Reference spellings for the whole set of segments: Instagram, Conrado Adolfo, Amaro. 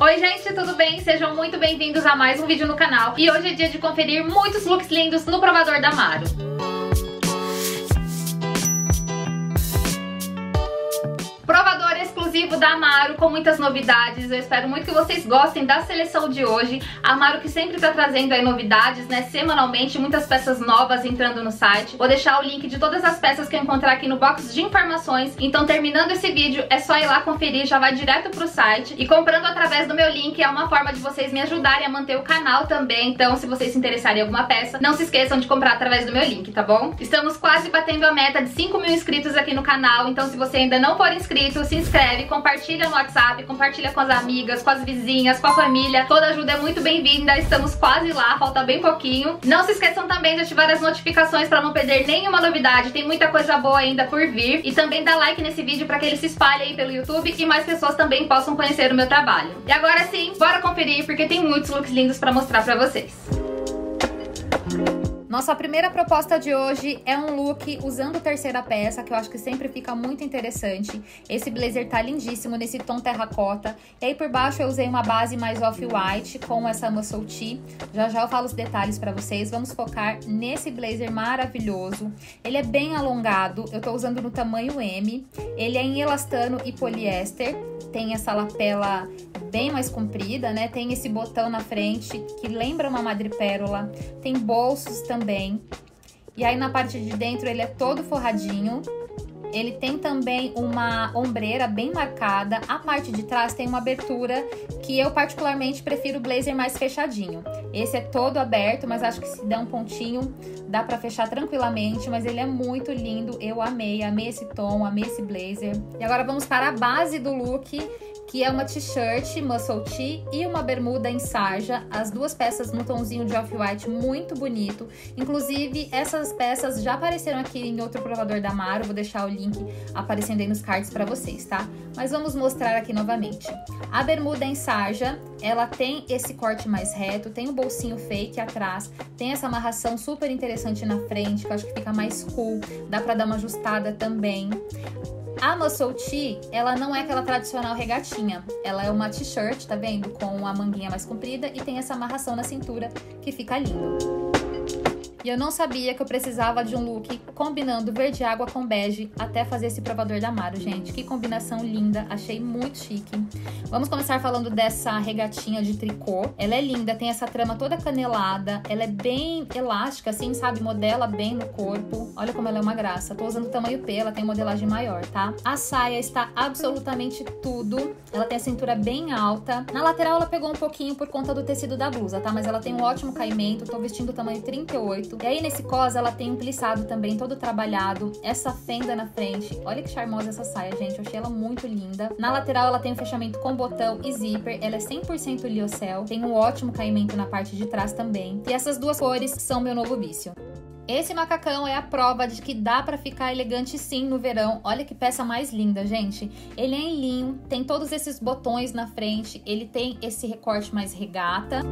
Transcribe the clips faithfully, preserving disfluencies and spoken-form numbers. Oi gente, tudo bem? Sejam muito bem-vindos a mais um vídeo no canal. E hoje é dia de conferir muitos looks lindos no provador da Amaro. Provador exclusivo da Amaro, com muitas novidades. Eu espero muito que vocês gostem da seleção de hoje. A Amaro que sempre tá trazendo aí novidades, né, semanalmente, muitas peças novas entrando no site. Vou deixar o link de todas as peças que eu encontrar aqui no box de informações. Então, terminando esse vídeo, é só ir lá conferir, já vai direto pro site. E comprando através do meu link é uma forma de vocês me ajudarem a manter o canal também. Então, se vocês se interessarem em alguma peça, não se esqueçam de comprar através do meu link, tá bom? Estamos quase batendo a meta de cinco mil inscritos aqui no canal. Então, se você ainda não for inscrito, se inscreve, compartilha no WhatsApp, compartilha com as amigas, com as vizinhas, com a família. Toda ajuda é muito bem-vinda, estamos quase lá, falta bem pouquinho. Não se esqueçam também de ativar as notificações para não perder nenhuma novidade, tem muita coisa boa ainda por vir. E também dá like nesse vídeo para que ele se espalhe aí pelo YouTube e mais pessoas também possam conhecer o meu trabalho. E agora sim, bora conferir porque tem muitos looks lindos para mostrar para vocês. Nossa primeira proposta de hoje é um look usando terceira peça, que eu acho que sempre fica muito interessante. Esse blazer tá lindíssimo nesse tom terracota. E aí por baixo eu usei uma base mais off-white com essa muscle tee. Já já eu falo os detalhes pra vocês. Vamos focar nesse blazer maravilhoso. Ele é bem alongado, eu tô usando no tamanho M. Ele é em elastano e poliéster. Tem essa lapela bem mais comprida, né? Tem esse botão na frente que lembra uma madrepérola. Tem bolsos também. E aí na parte de dentro ele é todo forradinho. Ele tem também uma ombreira bem marcada. A parte de trás tem uma abertura que eu particularmente prefiro o blazer mais fechadinho. Esse é todo aberto, mas acho que se der um pontinho dá pra fechar tranquilamente. Mas ele é muito lindo, eu amei, amei esse tom, amei esse blazer. E agora vamos para a base do look, que é uma t-shirt, muscle tee e uma bermuda em sarja. As duas peças no tomzinho de off-white muito bonito. Inclusive, essas peças já apareceram aqui em outro provador da Amaro. Vou deixar o link aparecendo aí nos cards pra vocês, tá? Mas vamos mostrar aqui novamente. A bermuda em sarja, ela tem esse corte mais reto, tem o bolsinho fake atrás, tem essa amarração super interessante na frente, que eu acho que fica mais cool. Dá pra dar uma ajustada também. A muscle tee, ela não é aquela tradicional regatinha, ela é uma t-shirt, tá vendo? Com a manguinha mais comprida e tem essa amarração na cintura que fica lindo. E eu não sabia que eu precisava de um look combinando verde água com bege até fazer esse provador da Amaro, gente. Que combinação linda, achei muito chique. Vamos começar falando dessa regatinha de tricô. Ela é linda, tem essa trama toda canelada, ela é bem elástica, assim, sabe? Modela bem no corpo. Olha como ela é uma graça. Tô usando tamanho P, ela tem modelagem maior, tá? A saia está absolutamente tudo. Ela tem a cintura bem alta. Na lateral ela pegou um pouquinho por conta do tecido da blusa, tá? Mas ela tem um ótimo caimento, tô vestindo o tamanho trinta e oito. E aí nesse cós ela tem um plissado também, todo trabalhado, essa fenda na frente. Olha que charmosa essa saia, gente, eu achei ela muito linda. Na lateral ela tem um fechamento com botão e zíper, ela é cem por cento liocel, tem um ótimo caimento na parte de trás também. E essas duas cores são meu novo vício. Esse macacão é a prova de que dá pra ficar elegante sim no verão. Olha que peça mais linda, gente. Ele é em linho, tem todos esses botões na frente, ele tem esse recorte mais regata.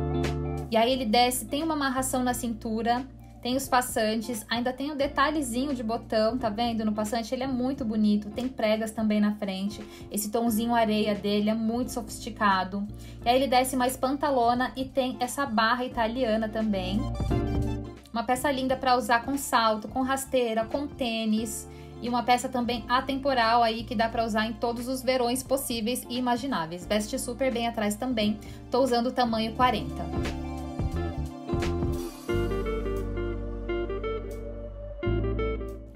E aí ele desce, tem uma amarração na cintura. Tem os passantes, ainda tem o detalhezinho de botão, tá vendo? No passante ele é muito bonito, tem pregas também na frente. Esse tomzinho areia dele é muito sofisticado. E aí ele desce mais pantalona e tem essa barra italiana também. Uma peça linda pra usar com salto, com rasteira, com tênis. E uma peça também atemporal aí que dá pra usar em todos os verões possíveis e imagináveis. Veste super bem atrás também, tô usando o tamanho quarenta.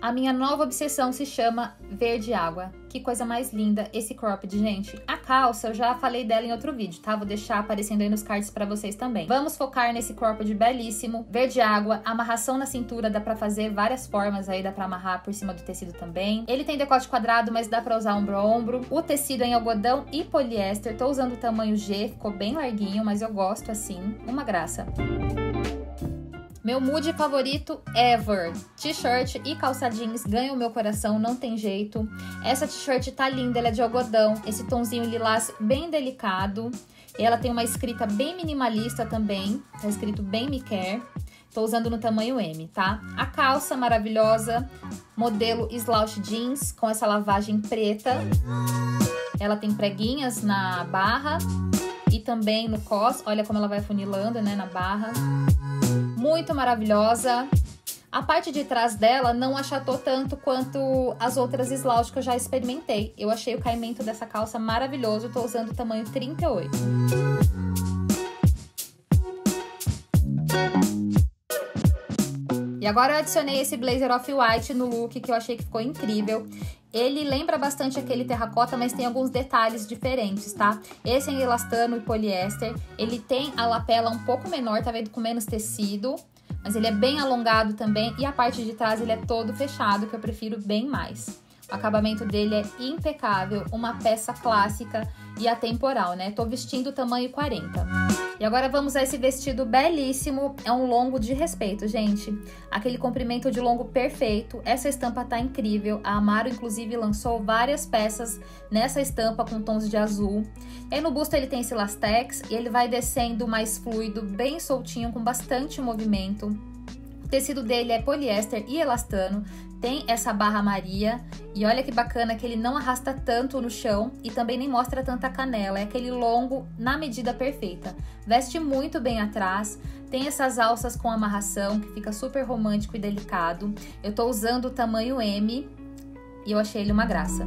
A minha nova obsessão se chama verde água. Que coisa mais linda esse cropped, gente. A calça, eu já falei dela em outro vídeo, tá? Vou deixar aparecendo aí nos cards pra vocês também. Vamos focar nesse cropped belíssimo, verde água, amarração na cintura, dá pra fazer várias formas aí, dá pra amarrar por cima do tecido também. Ele tem decote quadrado, mas dá pra usar ombro a ombro. O tecido é em algodão e poliéster, tô usando o tamanho G, ficou bem larguinho, mas eu gosto assim, uma graça. Meu mood favorito ever, t-shirt e calça jeans ganham meu coração, não tem jeito. Essa t-shirt tá linda, ela é de algodão, esse tomzinho lilás bem delicado. Ela tem uma escrita bem minimalista também, tá escrito bem me quer. Tô usando no tamanho M, tá? A calça maravilhosa, modelo slouch jeans com essa lavagem preta. Ela tem preguinhas na barra. e também no cos. Olha como ela vai funilando, né, na barra. Muito maravilhosa. A parte de trás dela não achatou tanto quanto as outras slouch que eu já experimentei. Eu achei o caimento dessa calça maravilhoso. Tô usando o tamanho trinta e oito. E agora eu adicionei esse blazer off-white no look, que eu achei que ficou incrível. Ele lembra bastante aquele terracota, mas tem alguns detalhes diferentes, tá? Esse é em elastano e poliéster. Ele tem a lapela um pouco menor, tá vendo? Com menos tecido. Mas ele é bem alongado também, e a parte de trás ele é todo fechado, que eu prefiro bem mais. O acabamento dele é impecável, uma peça clássica e atemporal, né? Tô vestindo o tamanho quarenta. E agora vamos a esse vestido belíssimo, é um longo de respeito, gente. Aquele comprimento de longo perfeito, essa estampa tá incrível. A Amaro, inclusive, lançou várias peças nessa estampa com tons de azul. E aí no busto ele tem esse lastex, e ele vai descendo mais fluido, bem soltinho, com bastante movimento. O tecido dele é poliéster e elastano, tem essa barra Maria, e olha que bacana que ele não arrasta tanto no chão e também nem mostra tanta canela, é aquele longo na medida perfeita. Veste muito bem atrás, tem essas alças com amarração, que fica super romântico e delicado. Eu tô usando o tamanho M e eu achei ele uma graça.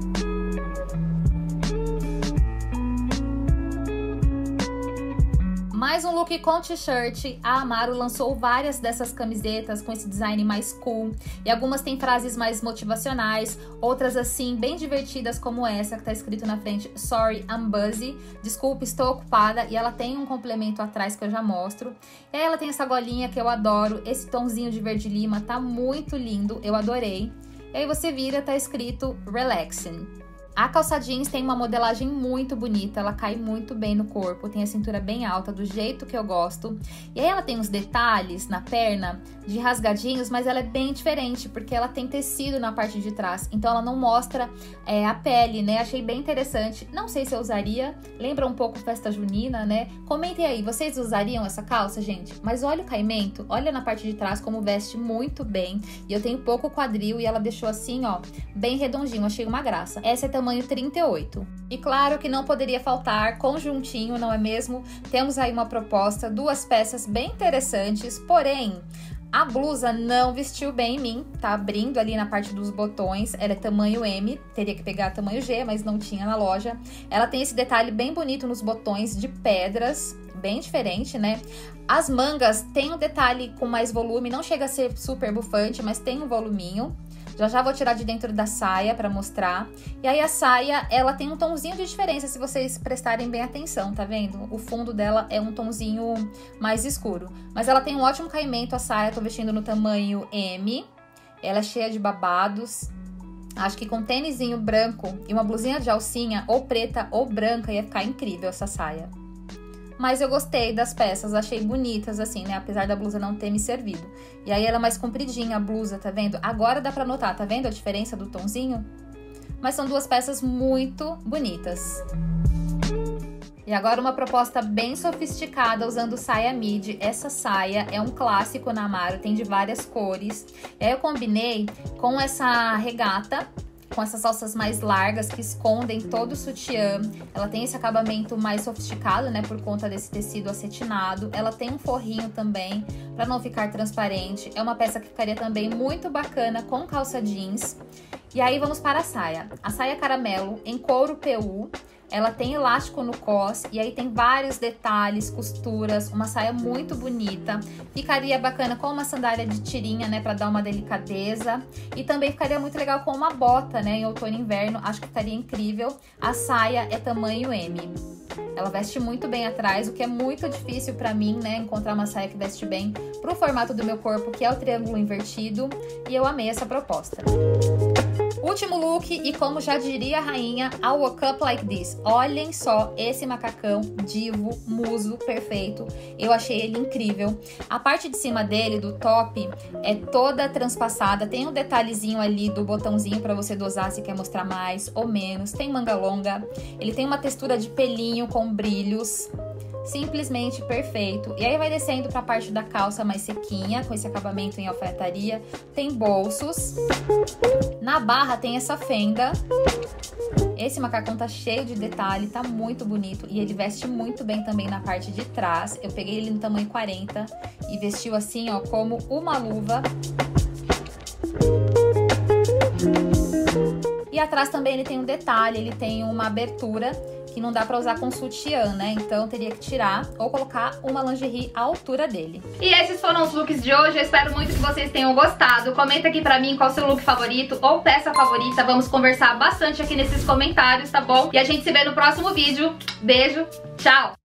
Mais um look com t-shirt, a Amaro lançou várias dessas camisetas com esse design mais cool, e algumas tem frases mais motivacionais, outras assim bem divertidas como essa que tá escrito na frente, sorry I'm busy, desculpa estou ocupada, e ela tem um complemento atrás que eu já mostro. E aí ela tem essa golinha que eu adoro, esse tonzinho de verde lima tá muito lindo, eu adorei. E aí você vira, tá escrito relaxing. A calça jeans tem uma modelagem muito bonita, ela cai muito bem no corpo, tem a cintura bem alta, do jeito que eu gosto. E aí ela tem uns detalhes na perna, de rasgadinhos, mas ela é bem diferente, porque ela tem tecido na parte de trás, então ela não mostra é, a pele, né? Achei bem interessante, não sei se eu usaria, lembra um pouco festa junina, né? Comentem aí, vocês usariam essa calça, gente? Mas olha o caimento, olha na parte de trás como veste muito bem, e eu tenho pouco quadril e ela deixou assim, ó, bem redondinho, achei uma graça. Essa é também tamanho trinta e oito. E claro que não poderia faltar conjuntinho, não é mesmo? Temos aí uma proposta, duas peças bem interessantes, porém a blusa não vestiu bem em mim, tá abrindo ali na parte dos botões, ela é tamanho M, teria que pegar tamanho G, mas não tinha na loja. Ela tem esse detalhe bem bonito nos botões de pedras, bem diferente, né? As mangas tem um detalhe com mais volume, não chega a ser super bufante, mas tem um voluminho. Já já vou tirar de dentro da saia pra mostrar. E aí a saia, ela tem um tonzinho de diferença, se vocês prestarem bem atenção, tá vendo? O fundo dela é um tonzinho mais escuro. Mas ela tem um ótimo caimento, a saia, tô vestindo no tamanho M. Ela é cheia de babados. Acho que com um tênisinho branco e uma blusinha de alcinha, ou preta ou branca, ia ficar incrível essa saia. Mas eu gostei das peças, achei bonitas assim, né? Apesar da blusa não ter me servido. E aí ela é mais compridinha, a blusa, tá vendo? Agora dá pra notar, tá vendo a diferença do tonzinho? Mas são duas peças muito bonitas. E agora uma proposta bem sofisticada usando saia midi. Essa saia é um clássico na Amaro, tem de várias cores. E aí eu combinei com essa regata, com essas alças mais largas que escondem todo o sutiã. Ela tem esse acabamento mais sofisticado, né, por conta desse tecido acetinado. Ela tem um forrinho também, para não ficar transparente. É uma peça que ficaria também muito bacana com calça jeans. E aí vamos para a saia. A saia caramelo em couro P U. Ela tem elástico no cós, e aí tem vários detalhes, costuras, uma saia muito bonita. Ficaria bacana com uma sandália de tirinha, né, pra dar uma delicadeza. E também ficaria muito legal com uma bota, né, em outono e inverno, acho que ficaria incrível. A saia é tamanho M. Ela veste muito bem atrás, o que é muito difícil pra mim, né, encontrar uma saia que veste bem pro formato do meu corpo, que é o triângulo invertido, e eu amei essa proposta. Último look, e como já diria a rainha, I'll walk up like this. Olhem só esse macacão divo, muso, perfeito. Eu achei ele incrível. A parte de cima dele, do top, é toda transpassada. Tem um detalhezinho ali do botãozinho pra você dosar se quer mostrar mais ou menos. Tem manga longa. Ele tem uma textura de pelinho com brilhos. Simplesmente perfeito. E aí vai descendo pra parte da calça mais sequinha, com esse acabamento em alfaiataria. Tem bolsos. Na barra tem essa fenda. Esse macacão tá cheio de detalhe, tá muito bonito e ele veste muito bem também na parte de trás. Eu peguei ele no tamanho quarenta e vestiu assim, ó, como uma luva. E atrás também ele tem um detalhe, ele tem uma abertura que não dá pra usar com sutiã, né? Então teria que tirar ou colocar uma lingerie à altura dele. E esses foram os looks de hoje. Eu espero muito que vocês tenham gostado. Comenta aqui pra mim qual o seu look favorito ou peça favorita. Vamos conversar bastante aqui nesses comentários, tá bom? E a gente se vê no próximo vídeo. Beijo, tchau!